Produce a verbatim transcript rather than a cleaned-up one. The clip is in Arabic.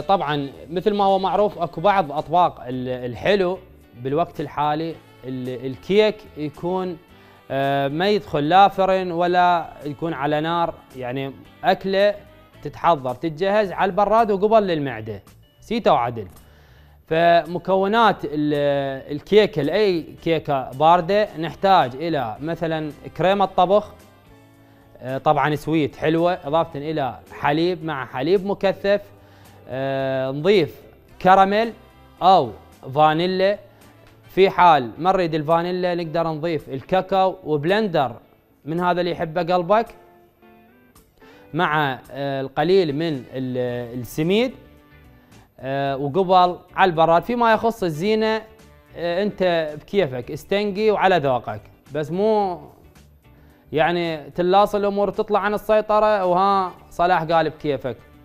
طبعا مثل ما هو معروف اكو بعض اطباق الحلو بالوقت الحالي الكيك يكون ما يدخل لا فرن ولا يكون على نار، يعني اكله تتحضر تتجهز على البراد وقبل للمعده سيته وعدل. فمكونات الكيكه لاي كيكه بارده نحتاج الى مثلا كريمه طبخ طبعا سويت حلوه، اضافه الى حليب مع حليب مكثف، نضيف كراميل او فانيلا، في حال ما نريد الفانيلا نقدر نضيف الكاكاو وبلندر من هذا اللي يحبه قلبك مع القليل من السميد وقبل على البراد. فيما يخص الزينه انت بكيفك استنقي وعلى ذوقك، بس مو يعني تلاص الامور تطلع عن السيطره وها صلاح قال بكيفك.